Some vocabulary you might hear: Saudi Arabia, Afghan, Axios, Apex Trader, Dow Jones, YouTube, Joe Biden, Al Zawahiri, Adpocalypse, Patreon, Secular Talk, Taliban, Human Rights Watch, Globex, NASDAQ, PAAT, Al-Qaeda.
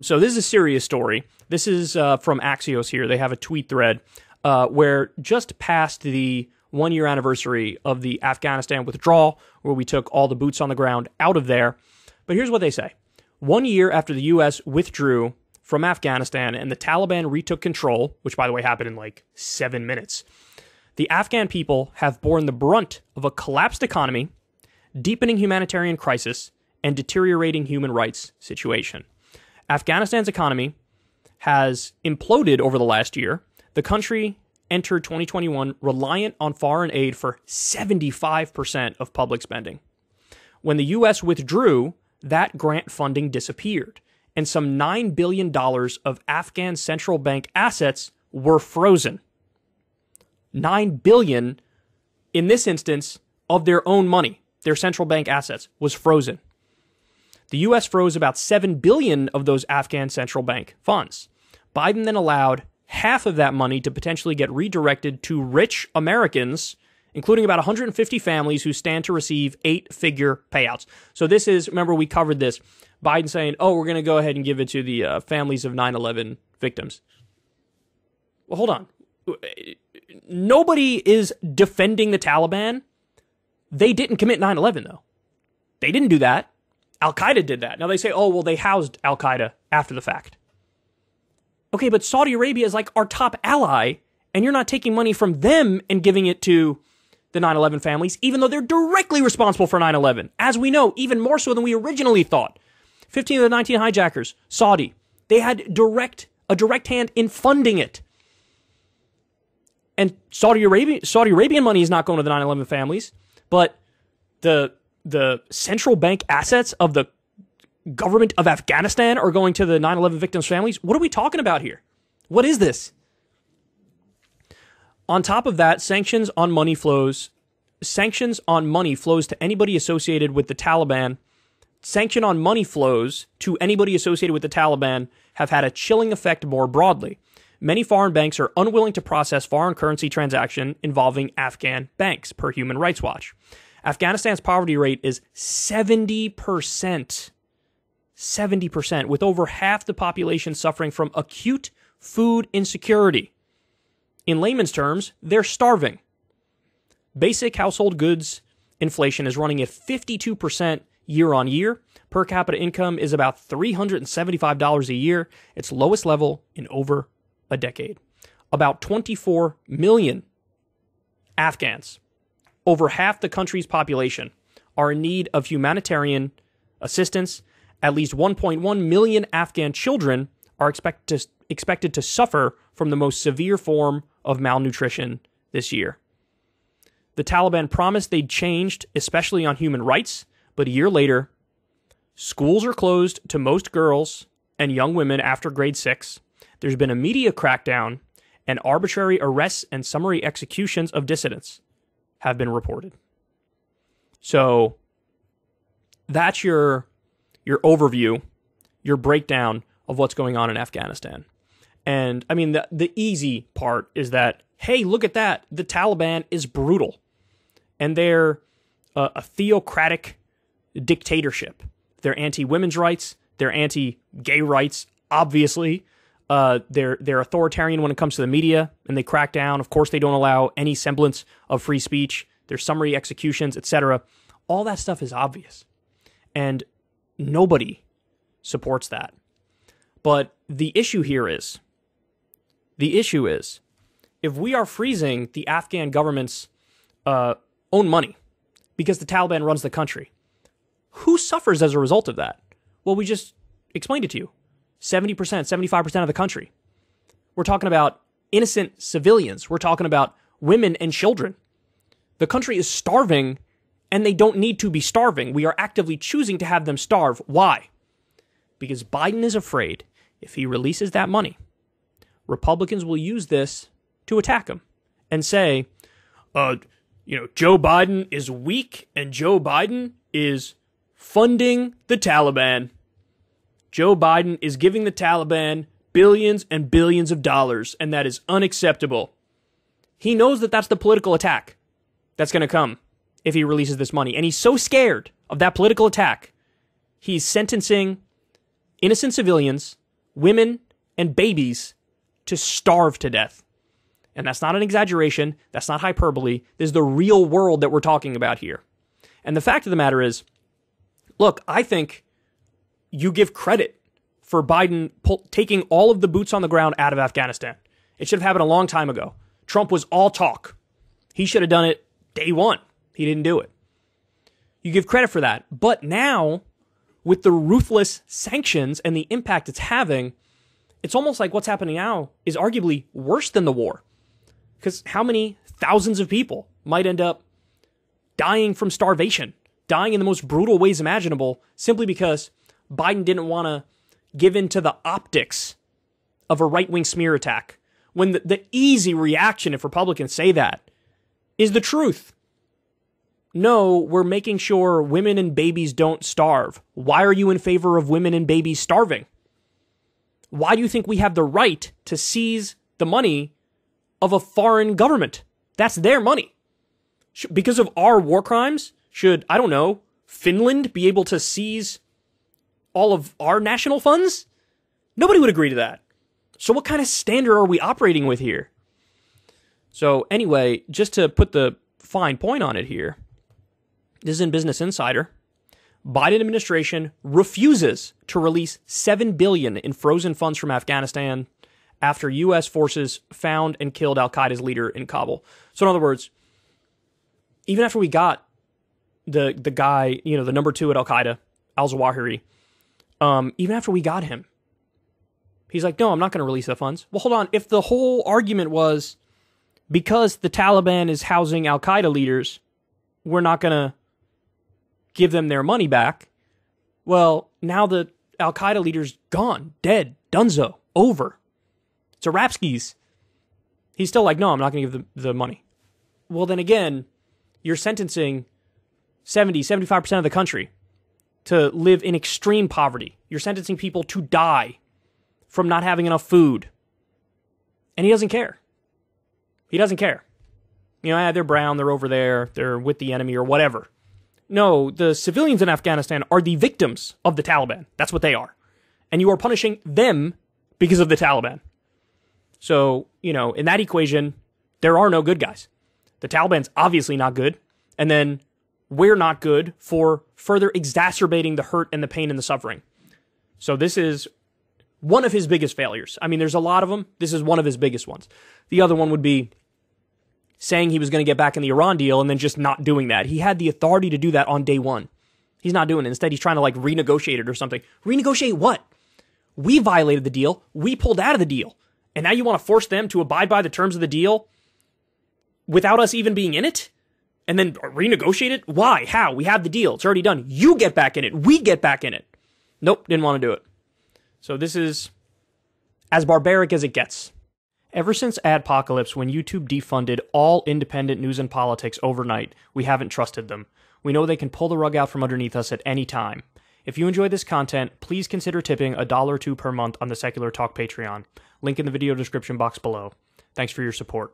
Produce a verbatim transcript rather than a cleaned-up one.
So this is a serious story. This is uh, from Axios here. They have a tweet thread uh, where just past the one-year anniversary of the Afghanistan withdrawal, where we took all the boots on the ground out of there. But here's what they say. One year after the U S withdrew from Afghanistan and the Taliban retook control, which, by the way, happened in like seven minutes, the Afghan people have borne the brunt of a collapsed economy, deepening humanitarian crisis, and deteriorating human rights situation. Afghanistan's economy has imploded over the last year. The country entered twenty twenty-one reliant on foreign aid for seventy-five percent of public spending. When the U S withdrew, that grant funding disappeared, and some nine billion dollars of Afghan central bank assets were frozen. nine billion dollars, in this instance, of their own money, their central bank assets, was frozen. The U S froze about seven billion dollars of those Afghan central bank funds. Biden then allowed half of that money to potentially get redirected to rich Americans, including about one hundred fifty families who stand to receive eight-figure payouts. So this is, remember we covered this, Biden saying, oh, we're going to go ahead and give it to the uh, families of nine eleven victims. Well, hold on. Nobody is defending the Taliban. They didn't commit nine eleven, though. They didn't do that. Al-Qaeda did that. Now they say, oh, well, they housed Al-Qaeda after the fact. Okay, but Saudi Arabia is like our top ally, and you're not taking money from them and giving it to the nine eleven families, even though they're directly responsible for nine eleven. As we know, even more so than we originally thought. fifteen of the nineteen hijackers, Saudi, they had direct a direct hand in funding it. And Saudi Arabia, Saudi Arabian money is not going to the nine eleven families, but the the central bank assets of the government of Afghanistan are going to the nine eleven victims' families. What are we talking about here? What is this? On top of that, sanctions on money flows, sanctions on money flows to anybody associated with the Taliban. Sanction on money flows to anybody associated with the Taliban have had a chilling effect more broadly. Many foreign banks are unwilling to process foreign currency transaction involving Afghan banks, per Human Rights Watch. Afghanistan's poverty rate is seventy percent. seventy percent, with over half the population suffering from acute food insecurity. In layman's terms, they're starving. Basic household goods inflation is running at fifty-two percent year on year. Per capita income is about three hundred seventy-five dollars a year, its lowest level in over a decade. About twenty-four million Afghans, over half the country's population, are in need of humanitarian assistance. At least one point one million Afghan children are expect to, expected to suffer from the most severe form of malnutrition this year. The Taliban promised they'd changed, especially on human rights, but a year later, schools are closed to most girls and young women after grade six. There's been a media crackdown, and arbitrary arrests and summary executions of dissidents have been reported. So that's your... your overview, your breakdown of what's going on in Afghanistan. And I mean, the, the easy part is that, hey, look at that. The Taliban is brutal. And they're uh, a theocratic dictatorship. They're anti-women's rights. They're anti-gay rights, obviously. Uh, they're, they're authoritarian when it comes to the media, and they crack down. Of course, they don't allow any semblance of free speech. There's summary executions, et cetera. All that stuff is obvious. And nobody supports that. But the issue here is, the issue is, if we are freezing the Afghan government's uh, own money because the Taliban runs the country, who suffers as a result of that? Well, we just explained it to you. seventy percent, seventy-five percent of the country. We're talking about innocent civilians. We're talking about women and children. The country is starving, and they don't need to be starving. We are actively choosing to have them starve. Why? Because Biden is afraid if he releases that money, Republicans will use this to attack him and say, uh, you know, Joe Biden is weak and Joe Biden is funding the Taliban. Joe Biden is giving the Taliban billions and billions of dollars, and that is unacceptable. He knows that that's the political attack that's going to come if he releases this money. And he's so scared of that political attack, he's sentencing innocent civilians women, and babies to starve to death. And that's not an exaggeration. That's not hyperbole. This is the real world that we're talking about here. And the fact of the matter is, look, I think you give credit for Biden pull, taking all of the boots on the ground out of Afghanistan. It should have happened a long time ago. Trump was all talk. He should have done it day one. He didn't do it. You give credit for that. But now, with the ruthless sanctions and the impact it's having, it's almost like what's happening now is arguably worse than the war. Because how many thousands of people might end up dying from starvation, dying in the most brutal ways imaginable, simply because Biden didn't want to give in to the optics of a right-wing smear attack, when the, the easy reaction, if Republicans say that, is the truth. No, we're making sure women and babies don't starve. Why are you in favor of women and babies starving? Why do you think we have the right to seize the money of a foreign government? That's their money. Because of our war crimes, should, I don't know, Finland be able to seize all of our national funds? Nobody would agree to that. So what kind of standard are we operating with here? So anyway, just to put the fine point on it here, this is in Business Insider. Biden administration refuses to release seven billion dollars in frozen funds from Afghanistan after U S forces found and killed Al-Qaeda's leader in Kabul. So in other words, even after we got the the guy, you know, the number two at Al-Qaeda, Al Zawahiri, um, even after we got him, he's like, no, I'm not going to release the funds. Well, hold on. If the whole argument was because the Taliban is housing Al-Qaeda leaders, we're not going to give them their money back. Well, now the Al-Qaeda leader's gone, dead, donezo, over. It's a rapskis. He's still like, no, I'm not going to give the, the money. Well, then again, you're sentencing seventy, seventy-five percent of the country to live in extreme poverty. You're sentencing people to die from not having enough food. And he doesn't care. He doesn't care. You know, ah, they're brown, they're over there, they're with the enemy or whatever. No, the civilians in Afghanistan are the victims of the Taliban. That's what they are. And you are punishing them because of the Taliban. So, you know, in that equation, there are no good guys. The Taliban's obviously not good. And then we're not good for further exacerbating the hurt and the pain and the suffering. So this is one of his biggest failures. I mean, there's a lot of them. This is one of his biggest ones. The other one would be saying he was going to get back in the Iran deal and then just not doing that. He had the authority to do that on day one. He's not doing it. Instead, he's trying to like renegotiate it or something. Renegotiate what? We violated the deal. We pulled out of the deal. And now you want to force them to abide by the terms of the deal without us even being in it? And then renegotiate it? Why? How? We have the deal. It's already done. You get back in it. We get back in it. Nope, didn't want to do it. So this is as barbaric as it gets. Ever since Adpocalypse, when YouTube defunded all independent news and politics overnight, we haven't trusted them. We know they can pull the rug out from underneath us at any time. If you enjoy this content, please consider tipping a dollar or two per month on the Secular Talk Patreon. Link in the video description box below. Thanks for your support.